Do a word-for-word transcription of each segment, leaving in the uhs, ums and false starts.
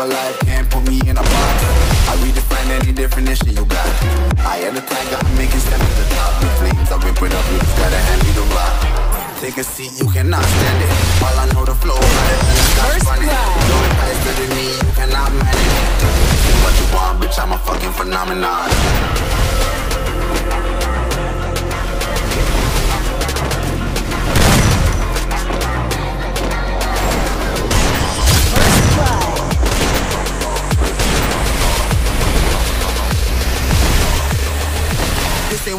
alive, can't put me in a box. I redefine any definition you got. I am the tiger, I'm making steps to the top. The flames, I whip it up, you just gotta hand me the rock. Take a seat, you cannot stand it. All I know the flow, how the energy got funny. Your advice better than me, you cannot manage. Say what you want, bitch, I'm a fucking phenomenon. This ain't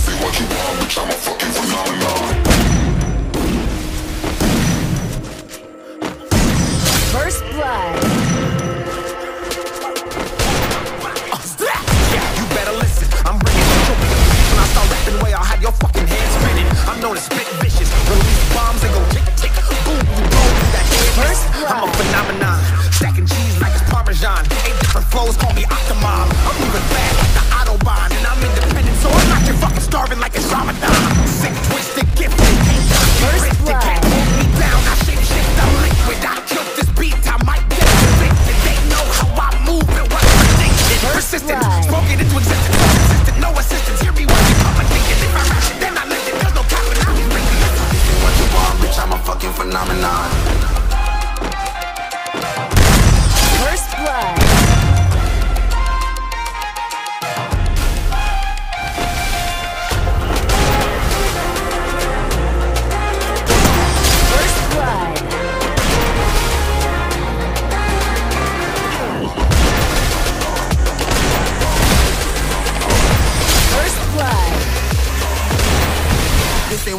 Say what you want, bitch, I'm a fucking phenomenon. First blood. Known as spit vicious, release bombs and go tick tick, boom, you roll with that head. I'm a phenomenon, stacking cheese like it's Parmesan. Eight different flows, call me Octomom. I'm moving fast like the Autobahn, and I'm independent, so I'm not your fucking starving like it's Ramadan. Sick, twisted, gifted, ain't got it, they can't hold me down. I shake shit, I'm liquid, I killed this beat, I might get convicted. They know how I move and what I think. Persistent, spoke it into existence, consistent, no assistance. Hear me when you come and thinking if I rap shit, then I lift it. I'm a fucking phenomenon. First blood. First blood. First blood. This ain't